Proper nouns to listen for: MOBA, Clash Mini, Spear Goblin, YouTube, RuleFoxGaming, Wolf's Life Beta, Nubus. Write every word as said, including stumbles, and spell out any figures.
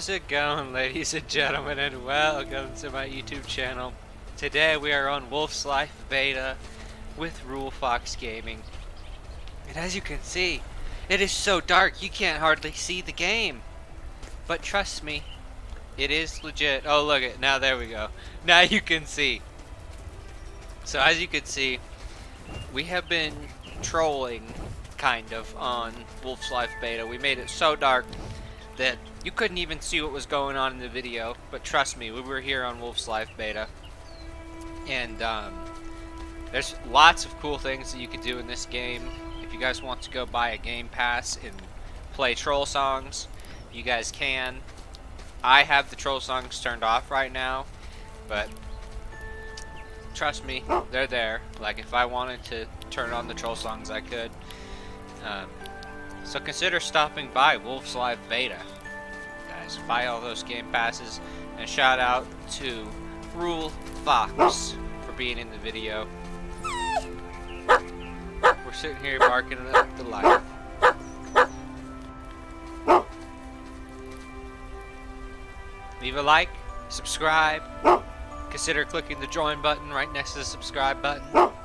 How's it going, ladies and gentlemen, and welcome to my YouTube channel. Today we are on Wolf's Life Beta with RuleFoxGaming. And as you can see, it is so dark you can't hardly see the game. But trust me, it is legit. Oh, look it. Now there we go. Now you can see. So as you can see, we have been trolling kind of on Wolf's Life Beta. We made it so dark that you couldn't even see what was going on in the video, but trust me, we were here on Wolf's Life Beta, and um, there's lots of cool things that you can do in this game. If you guys want to go buy a game pass and play troll songs, you guys can. I have the troll songs turned off right now, but trust me, they're there. Like, if I wanted to turn on the troll songs, I could. Um, So consider stopping by Wolf's Life Beta. Guys, buy all those game passes, and shout out to RuleFox for being in the video. We're sitting here barking up the life. Leave a like, subscribe, consider clicking the join button right next to the subscribe button.